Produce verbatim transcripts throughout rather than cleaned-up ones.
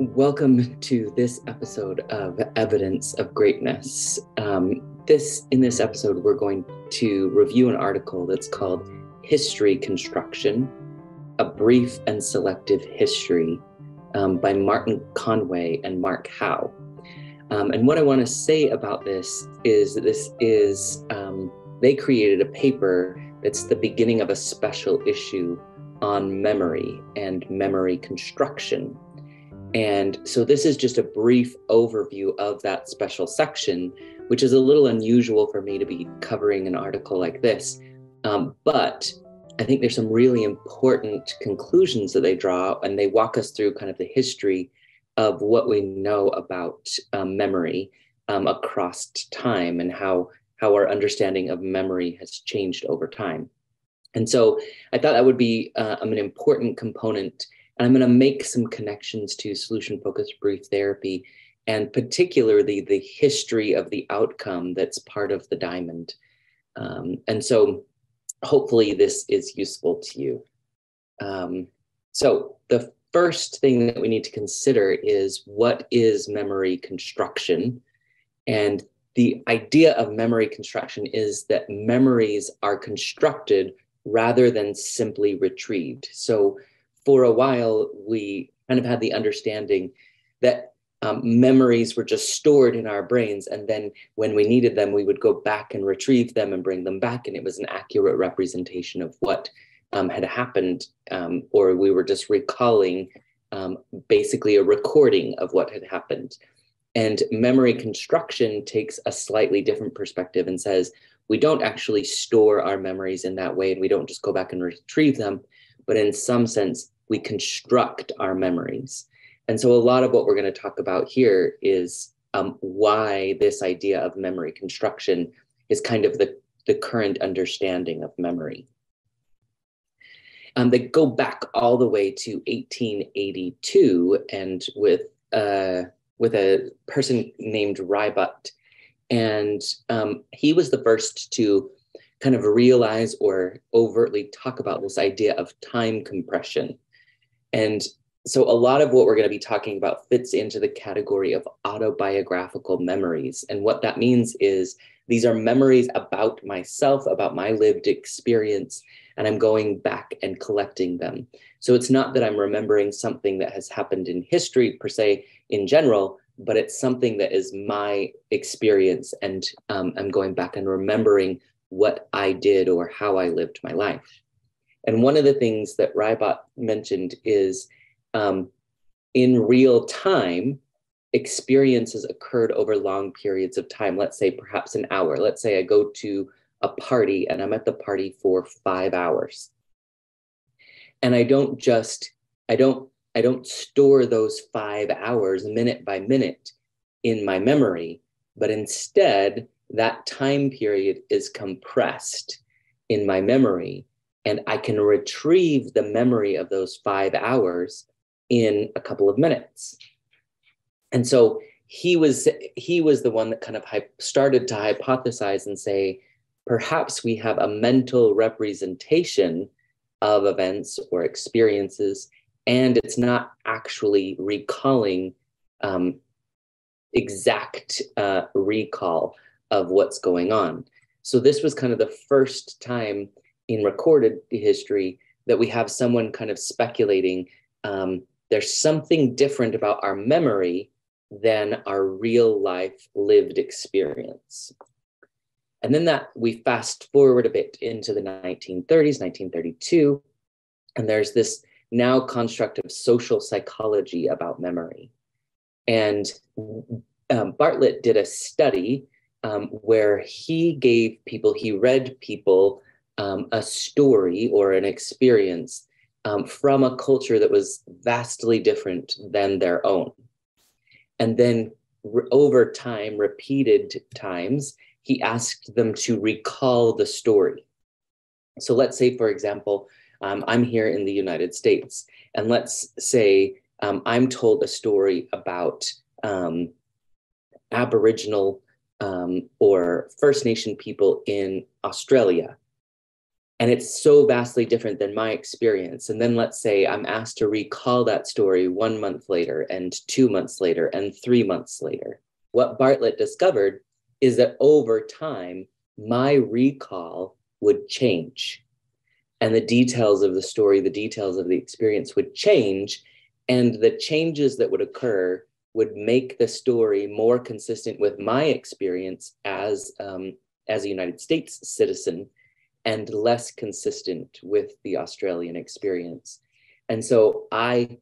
Welcome to this episode of Evidence of Greatness. Um, this in this episode, we're going to review an article that's called History Construction, a brief and selective history um, by Martin Conway and Mark Howe. Um, and what I want to say about this is that this is, um, they created a paper that's the beginning of a special issue on memory and memory construction. And so this is just a brief overview of that special section, which is a little unusual for me to be covering an article like this. Um, but I think there's some really important conclusions that they draw, and they walk us through kind of the history of what we know about um, memory um, across time and how, how our understanding of memory has changed over time. And so I thought that would be uh, an important component. And I'm going to make some connections to solution-focused brief therapy, and particularly the history of the outcome that's part of the diamond. Um, and so hopefully this is useful to you. Um, so the first thing that we need to consider is, what is memory construction? And the idea of memory construction is that memories are constructed rather than simply retrieved. So for a while, we kind of had the understanding that um, memories were just stored in our brains, and then when we needed them, we would go back and retrieve them and bring them back, and it was an accurate representation of what um, had happened, um, or we were just recalling um, basically a recording of what had happened. And memory construction takes a slightly different perspective and says, we don't actually store our memories in that way, and we don't just go back and retrieve them, but in some sense, we construct our memories. And so a lot of what we're going to talk about here is um, why this idea of memory construction is kind of the, the current understanding of memory. Um, they go back all the way to eighteen eighty-two, and with, uh, with a person named Ribot. And um, he was the first to kind of realize or overtly talk about this idea of time compression. And so a lot of what we're going to be talking about fits into the category of autobiographical memories. And what that means is, these are memories about myself, about my lived experience, and I'm going back and collecting them. So it's not that I'm remembering something that has happened in history per se in general, but it's something that is my experience, and um, I'm going back and remembering what I did or how I lived my life. And one of the things that Ribot mentioned is um, in real time, experiences occurred over long periods of time. Let's say perhaps an hour. Let's say I go to a party and I'm at the party for five hours. And I don't just, I don't, I don't store those five hours minute by minute in my memory, but instead, that time period is compressed in my memory, and I can retrieve the memory of those five hours in a couple of minutes. And so he was, he was the one that kind of started to hypothesize and say, perhaps we have a mental representation of events or experiences, and it's not actually recalling um, exact uh, recall of what's going on. So this was kind of the first time in recorded history that we have someone kind of speculating, um, there's something different about our memory than our real life lived experience. And then that we fast forward a bit into the nineteen thirties, nineteen thirty-two, and there's this now construct of social psychology about memory. And um, Bartlett did a study Um, where he gave people, he read people um, a story or an experience um, from a culture that was vastly different than their own. And then re- over time, repeated times, he asked them to recall the story. So let's say, for example, um, I'm here in the United States, and let's say um, I'm told a story about um, Aboriginal Um, or First Nation people in Australia. And it's so vastly different than my experience. And then let's say I'm asked to recall that story one month later and two months later and three months later. What Bartlett discovered is that over time, my recall would change and the details of the story, the details of the experience would change, and the changes that would occur would make the story more consistent with my experience as, um, as a United States citizen, and less consistent with the Australian experience. And so I,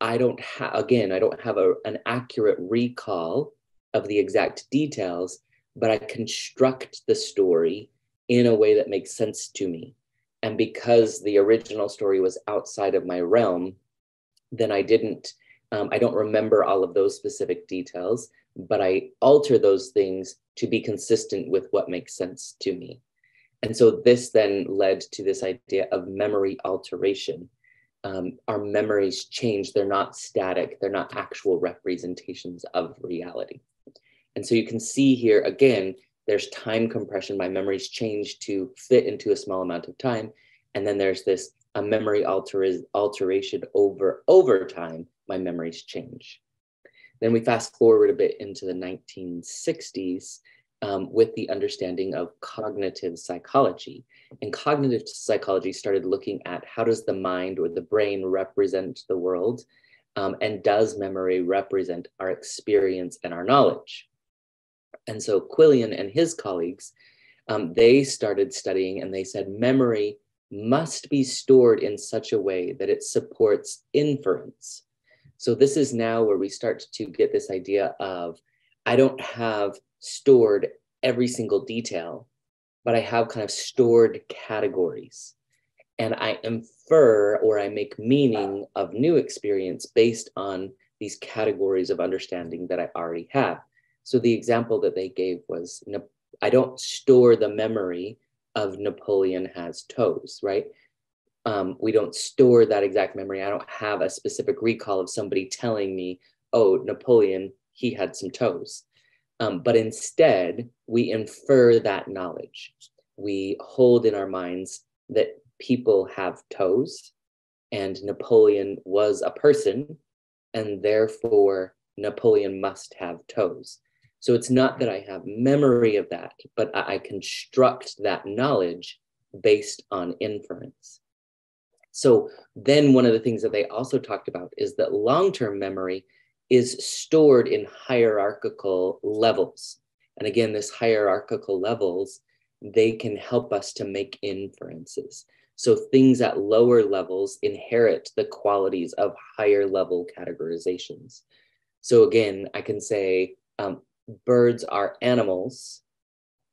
I don't have, again, I don't have a, an accurate recall of the exact details, but I construct the story in a way that makes sense to me. And because the original story was outside of my realm, then I didn't, um, I don't remember all of those specific details, but I alter those things to be consistent with what makes sense to me. And so this then led to this idea of memory alteration. Um, our memories change. They're not static. They're not actual representations of reality. And so you can see here, again, there's time compression. My memories change to fit into a small amount of time. And then there's this a memory alter- alteration over, over time. My memories change. Then we fast forward a bit into the nineteen sixties. Um, with the understanding of cognitive psychology. And cognitive psychology started looking at how does the mind or the brain represent the world, um, and does memory represent our experience and our knowledge? And so Quillian and his colleagues, um, they started studying, and they said memory must be stored in such a way that it supports inference. So this is now where we start to get this idea of, I don't have stored every single detail, but I have kind of stored categories, and I infer or I make meaning of new experience based on these categories of understanding that I already have. So the example that they gave was, I don't store the memory of Napoleon has toes, right? Um, we don't store that exact memory. I don't have a specific recall of somebody telling me, oh, Napoleon, he had some toes. Um, but instead, we infer that knowledge. We hold in our minds that people have toes, and Napoleon was a person, and therefore Napoleon must have toes. So it's not that I have memory of that, but I construct that knowledge based on inference. So then one of the things that they also talked about is that long-term memory is stored in hierarchical levels. And again, this hierarchical levels, they can help us to make inferences. So things at lower levels inherit the qualities of higher level categorizations. So again, I can say um, birds are animals.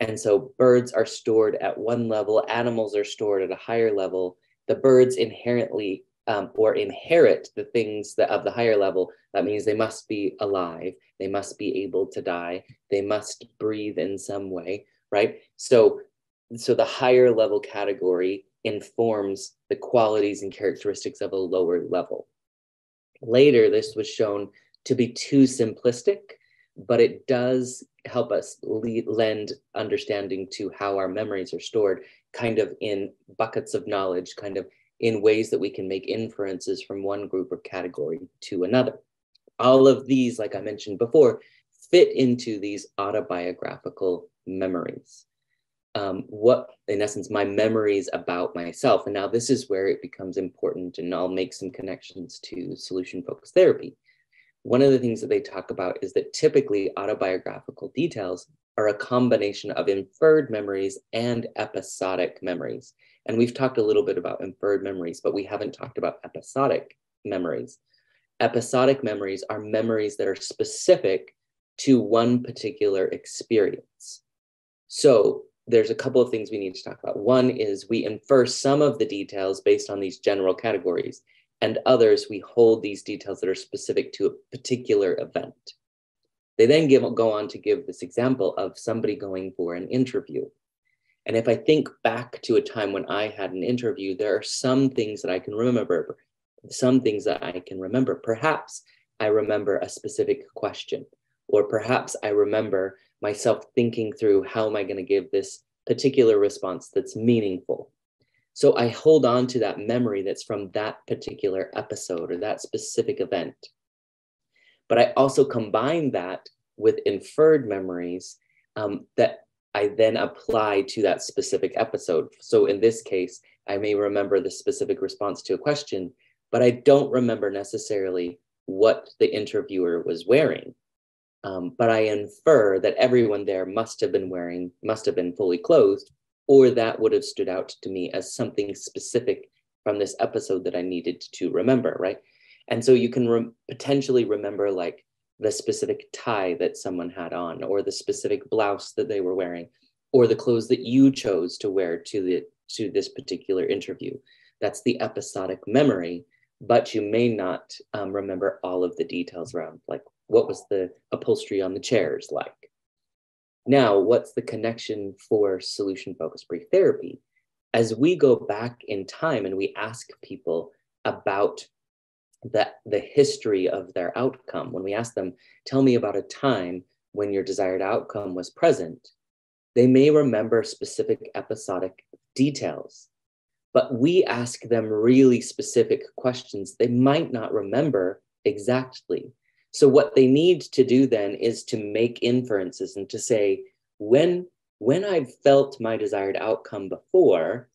And so birds are stored at one level, animals are stored at a higher level. The birds inherently Um, or inherit the things that of the higher level. That means they must be alive, they must be able to die, they must breathe in some way, right? So, so the higher level category informs the qualities and characteristics of a lower level. Later, this was shown to be too simplistic, but it does help us lead, lend understanding to how our memories are stored, kind of in buckets of knowledge, kind of in ways that we can make inferences from one group or category to another. All of these, like I mentioned before, fit into these autobiographical memories. Um, what, in essence, my memories about myself. And now this is where it becomes important, and I'll make some connections to solution-focused therapy. One of the things that they talk about is that typically autobiographical details are a combination of inferred memories and episodic memories. And we've talked a little bit about inferred memories, but we haven't talked about episodic memories. Episodic memories are memories that are specific to one particular experience. So there's a couple of things we need to talk about. One is we infer some of the details based on these general categories, and others we hold these details that are specific to a particular event. They then give, go on to give this example of somebody going for an interview. And if I think back to a time when I had an interview, there are some things that I can remember, some things that I can remember. Perhaps I remember a specific question, or perhaps I remember myself thinking through, how am I going to give this particular response that's meaningful? So I hold on to that memory that's from that particular episode or that specific event. But I also combine that with inferred memories um, that I then apply to that specific episode. So in this case, I may remember the specific response to a question, but I don't remember necessarily what the interviewer was wearing. Um, but I infer that everyone there must have been wearing, must have been fully clothed, or that would have stood out to me as something specific from this episode that I needed to remember, right? And so you can re- potentially remember like the specific tie that someone had on, or the specific blouse that they were wearing, or the clothes that you chose to wear to the to this particular interview. That's the episodic memory, but you may not um, remember all of the details around, like what was the upholstery on the chairs like. Now, what's the connection for solution-focused brief therapy? As we go back in time and we ask people about the, the history of their outcome, when we ask them, tell me about a time when your desired outcome was present, they may remember specific episodic details. But we ask them really specific questions they might not remember exactly. So what they need to do then is to make inferences and to say, when, when I've felt my desired outcome before,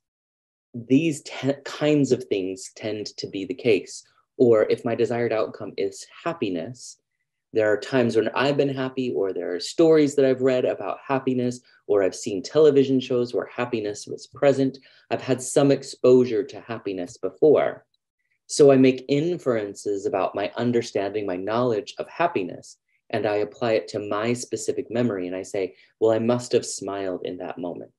these te- kinds of things tend to be the case. Or if my desired outcome is happiness, there are times when I've been happy, or there are stories that I've read about happiness, or I've seen television shows where happiness was present. I've had some exposure to happiness before. So I make inferences about my understanding, my knowledge of happiness, and I apply it to my specific memory. And I say, well, I must have smiled in that moment.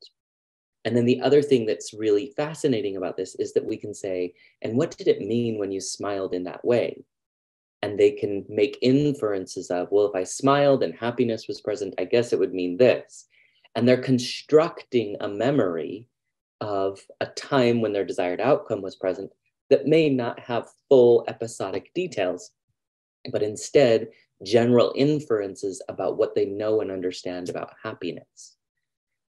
And then the other thing that's really fascinating about this is that we can say, and what did it mean when you smiled in that way? And they can make inferences of, well, if I smiled and happiness was present, I guess it would mean this. And they're constructing a memory of a time when their desired outcome was present that may not have full episodic details, but instead general inferences about what they know and understand about happiness.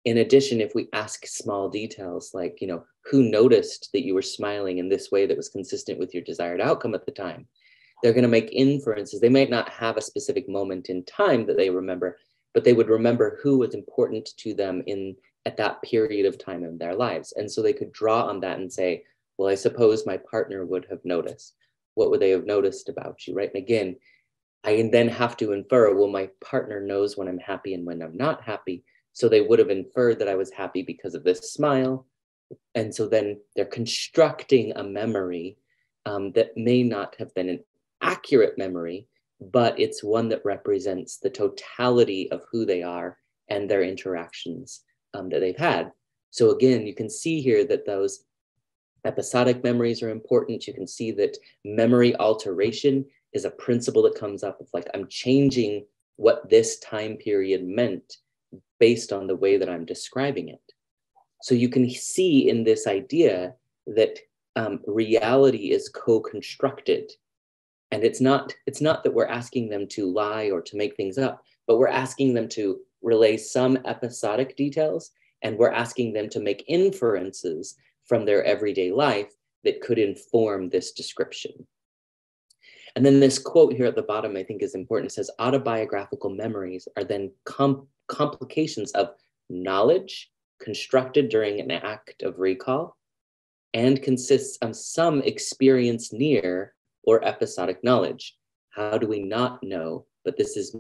In addition, if we ask small details like, you know, who noticed that you were smiling in this way that was consistent with your desired outcome at the time, they're going to make inferences. They might not have a specific moment in time that they remember, but they would remember who was important to them in at that period of time in their lives. And so they could draw on that and say, well, I suppose my partner would have noticed. What would they have noticed about you, right? And again, I then have to infer, well, my partner knows when I'm happy and when I'm not happy. So they would have inferred that I was happy because of this smile. And so then they're constructing a memory um, that may not have been an accurate memory, but it's one that represents the totality of who they are and their interactions um, that they've had. So again, you can see here that those episodic memories are important. You can see that memory alteration is a principle that comes up of like, I'm changing what this time period meant based on the way that I'm describing it. So you can see in this idea that um, reality is co-constructed. And it's not, it's not that we're asking them to lie or to make things up, but we're asking them to relay some episodic details, and we're asking them to make inferences from their everyday life that could inform this description. And then this quote here at the bottom, I think is important. It says, autobiographical memories are then com- complications of knowledge constructed during an act of recall and consists of some experience near or episodic knowledge. How do we not know? But this is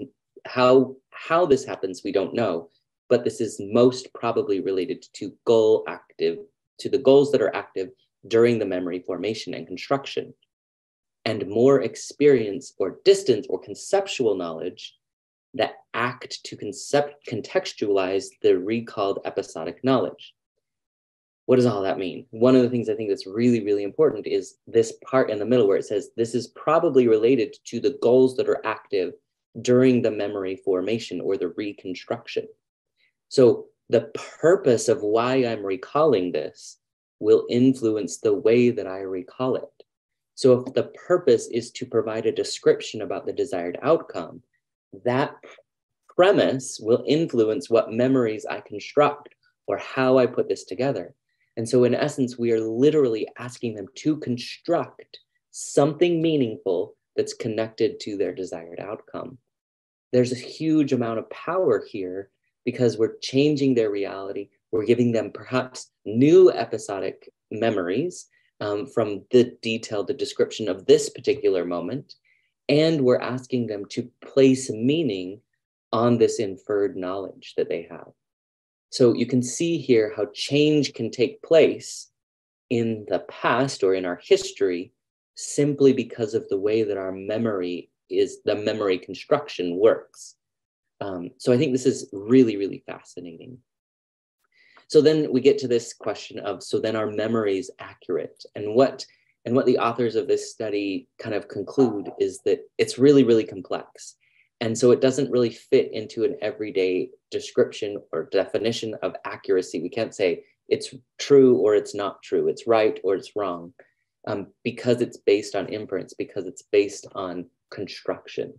how, how this happens, we don't know, but this is most probably related to goal active to the goals that are active during the memory formation and construction, and more experience or distance or conceptual knowledge that act to concept contextualize the recalled episodic knowledge. What does all that mean? One of the things I think that's really, really important is this part in the middle where it says, this is probably related to the goals that are active during the memory formation or the reconstruction. So the purpose of why I'm recalling this will influence the way that I recall it. So if the purpose is to provide a description about the desired outcome, that premise will influence what memories I construct or how I put this together. And so in essence, we are literally asking them to construct something meaningful that's connected to their desired outcome. There's a huge amount of power here because we're changing their reality. We're giving them perhaps new episodic memories um, from the detail, the description of this particular moment. And we're asking them to place meaning on this inferred knowledge that they have. So you can see here how change can take place in the past or in our history simply because of the way that our memory is, the memory construction works. Um, so I think this is really, really fascinating. So then we get to this question of, so then are memories accurate? And what, and what the authors of this study kind of conclude is that it's really, really complex. And so it doesn't really fit into an everyday description or definition of accuracy. We can't say it's true or it's not true, it's right or it's wrong, um, because it's based on inference, because it's based on construction.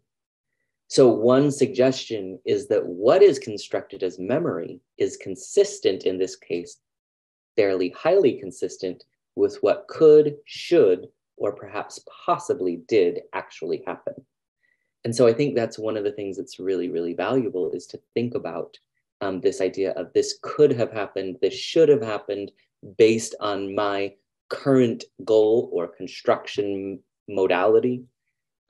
So one suggestion is that what is constructed as memory is consistent, in this case, fairly highly consistent with what could, should, or perhaps possibly did actually happen. And so I think that's one of the things that's really, really valuable is to think about um, this idea of this could have happened, this should have happened based on my current goal or construction modality.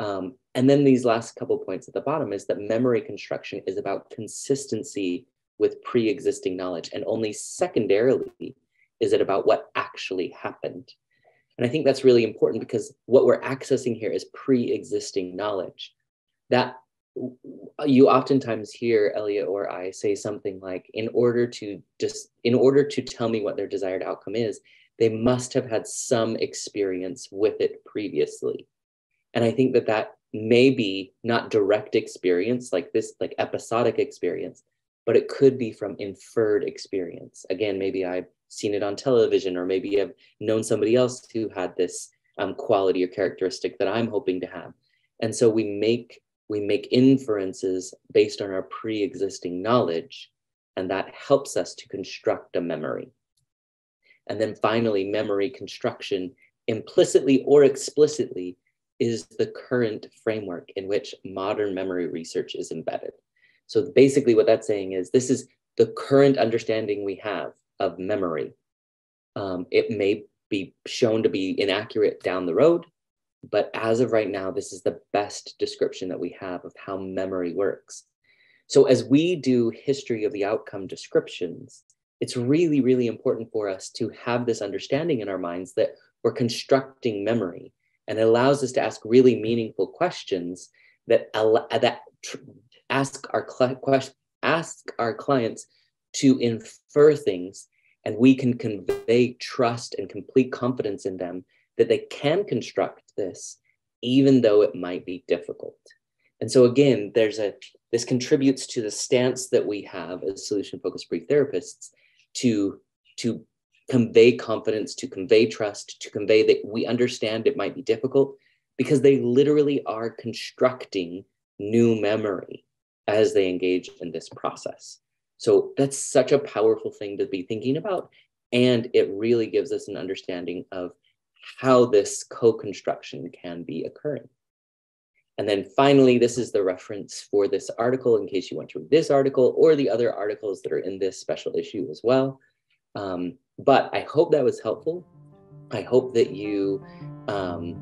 Um, and then these last couple points at the bottom is that memory construction is about consistency with pre-existing knowledge, and only secondarily is it about what actually happened. And I think that's really important because what we're accessing here is pre-existing knowledge. That you oftentimes hear Elliot or I say something like, in order to just, in order to tell me what their desired outcome is, they must have had some experience with it previously. And I think that that may be not direct experience like this, like episodic experience, but it could be from inferred experience. Again, maybe I've seen it on television, or maybe I've known somebody else who had this um, quality or characteristic that I'm hoping to have. And so we make We make inferences based on our pre-existing knowledge, and that helps us to construct a memory. And then finally, memory construction, implicitly or explicitly, is the current framework in which modern memory research is embedded. So basically what that's saying is this is the current understanding we have of memory. Um, it may be shown to be inaccurate down the road, but as of right now, this is the best description that we have of how memory works. So as we do history of the outcome descriptions, it's really, really important for us to have this understanding in our minds that we're constructing memory, and it allows us to ask really meaningful questions that, that ask, our ask our clients to infer things, and we can convey trust and complete confidence in them that they can construct this, even though it might be difficult. And so again, there's a, this contributes to the stance that we have as solution-focused brief therapists to, to convey confidence, to convey trust, to convey that we understand it might be difficult, because they literally are constructing new memory as they engage in this process. So that's such a powerful thing to be thinking about. And it really gives us an understanding of how this co-construction can be occurring. And then finally, this is the reference for this article in case you want to read this article or the other articles that are in this special issue as well. Um, but I hope that was helpful. I hope that you, um,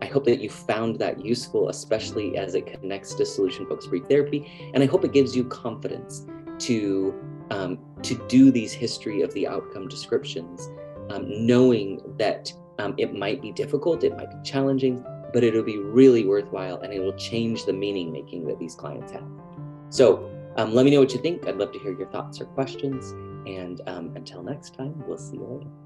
I hope that you found that useful, especially as it connects to solution-focused brief therapy. And I hope it gives you confidence to, um, to do these history of the outcome descriptions, um, knowing that Um, it might be difficult, it might be challenging, but it'll be really worthwhile, and it will change the meaning making that these clients have. So um, let me know what you think. I'd love to hear your thoughts or questions. And um, until next time, we'll see you later.